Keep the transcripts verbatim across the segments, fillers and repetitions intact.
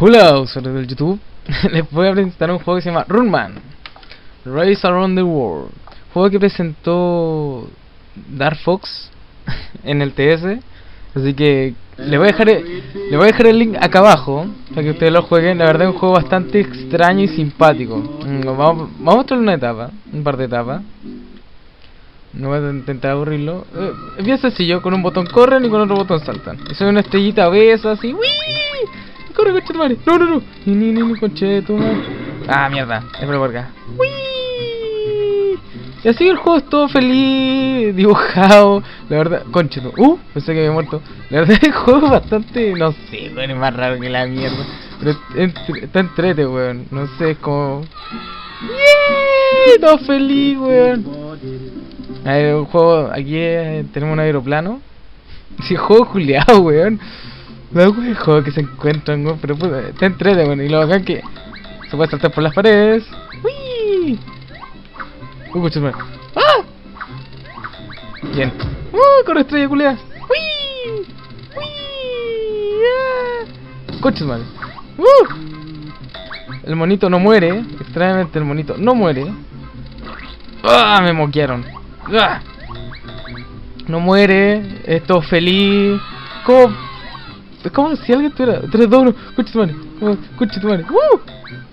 Hola, usuarios del YouTube. Les voy a presentar un juego que se llama Runman Race Around the World, juego que presentó Dark Fox en el T S. Así que le voy a dejar el, le voy a dejar el link acá abajo para que ustedes lo jueguen. La verdad es un juego bastante extraño y simpático. Vamos, vamos a mostrarle una etapa, un par de etapas. No voy a intentar aburrirlo. Es bien sencillo, con un botón corren y con otro botón saltan. Eso es una estrellita obesa así. ¡Wii! Corre, conche tu madre. No, no, no. Ni, ni, ni, ni, conche tu madre. Ah, mierda. Es por acá. ¡Wii! Y así el juego es todo feliz, dibujado. La verdad, conche tu. Uh, pensé que había muerto. La verdad, el juego es bastante. No sé, weón. Es más raro que la mierda. Pero entre, está entrete, weón. No sé, es como. ¡Yee! Todo feliz, weón. El juego. Aquí eh, tenemos un aeroplano. Si sí, juego juliado, weón. Los juegos que se encuentran, weón, pero puta, está entrete, weón, y lo bacán que se puede saltar por las paredes. ¡Uy! ¡Uh, coche, weón! ¡Ah! Bien. ¡Uh, corre estrella, culia! ¡Uy! ¡Uy! ¡Ah! ¡Coche, weón! ¡Uh! El monito no muere, extrañamente el monito no muere. ¡Ah! Me moquearon. ¡Ah! No muere, es todo feliz. ¿Cómo? Es como si alguien tuviera tres, dos, uno, coche tu madre, coche tu madre, ¡uh!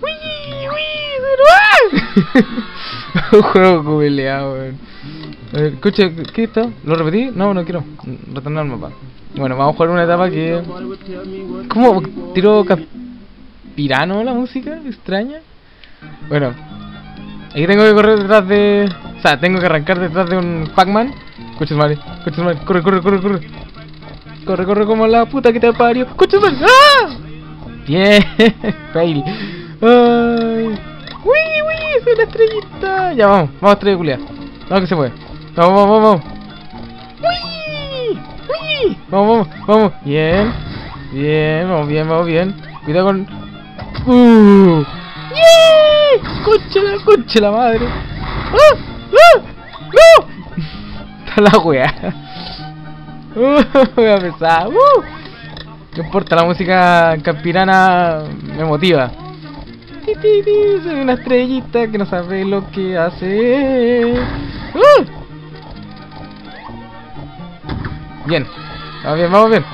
¡Wii! ¡Wii! ¡Ah! Un juego jubileado, weón. A ver, coche, ¿qué está? ¿Lo repetí? No, no quiero retornar al mapa. Bueno, vamos a jugar una etapa que... ¿Cómo? ¿Tiro pirano la música? ¿Extraña? Bueno, aquí tengo que correr detrás de... O sea, tengo que arrancar detrás de un Pac-Man. Coche tu madre, coche tu madre, corre, corre, corre, corre. Corre, corre como la puta que te parió. ¡Coche! ¡Ah! Bien, fail. ¡Ay! ¡Wii, wii! ¡Soy la estrellita! Ya vamos, vamos, estrella culia. Vamos que se puede. Vamos, vamos, vamos. ¡Wii! ¡Wii! Vamos, vamos, vamos. Bien. Bien, vamos bien, vamos bien. Cuidado con. ¡Uh! ¡Yee! ¡Coche la, coche la madre! ¡Ah! ¡Ah! ¡No! Está la wea. Uh, voy a empezar. Uh. No importa, la música campirana me motiva. Soy una estrellita que no sabe lo que hace. Uh. Bien, vamos bien, vamos bien.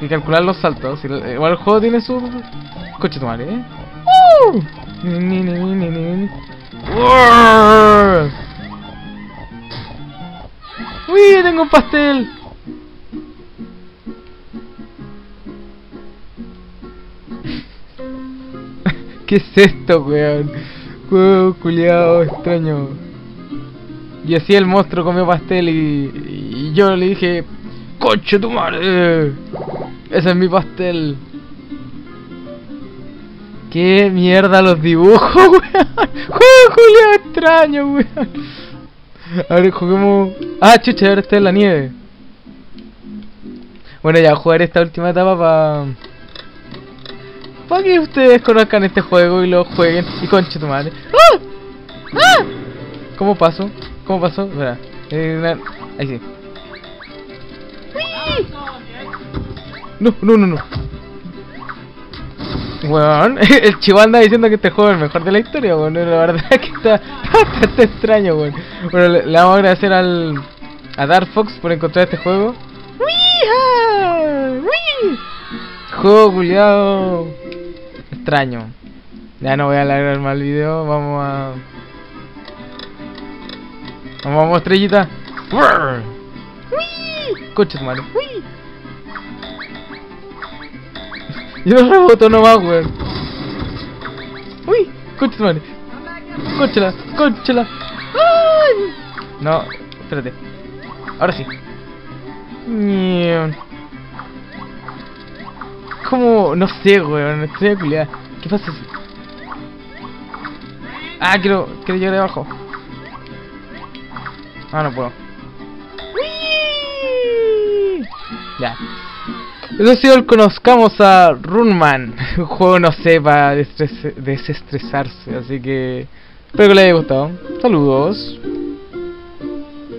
Y calcular los saltos. Igual el juego tiene su coche tu madre, ¿eh? Uh. Ni, ni, ni, ni, ni. Uh. ¡Uy! ¡Tengo un pastel! ¿Qué es esto, weón? Juego culiado extraño. Y así el monstruo comió pastel y, y yo le dije... ¡Coche tu madre! ¡Ese es mi pastel! ¡Qué mierda los dibujos, weón! ¡Juego culiado extraño, weón! A ver, juguemos... Ah, chucha, ahora está en la nieve. Bueno, ya, jugar esta última etapa para... Para que ustedes conozcan este juego y lo jueguen. Y conche tu madre. ¡Ah! ¡Ah! ¿Cómo pasó? ¿Cómo pasó? Espera. Eh, na... Ahí sí. ¡Wii! No, no, no, no. Weón, bueno, el chivo anda diciendo que este juego es el mejor de la historia, weón. Bueno, la verdad es que está bastante extraño, weón. Bueno, bueno le, le vamos a agradecer al a Dark Fox por encontrar este juego. ¡Wii! Juego culiado extraño. Ya no voy a alargar más el video, vamos a... Vamos, vamos, estrellita. ¡Wii! Coche tu madre. ¡Wii! Yo reboto nomás, weón. Uy, coche tu madre. Cóchela, cóchela. ¡Ay! No, espérate. Ahora sí. Como, no sé, weón. Estrella culiada. ¿Qué pasa si? Ah, quiero, quiero llegar abajo. Ah, no puedo. ¡Wii! Ya. Eso ha sido el conozcamos a Runman, un juego no sé para desestresarse, así que espero que les haya gustado. Saludos.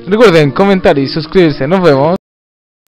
Recuerden comentar y suscribirse. Nos vemos.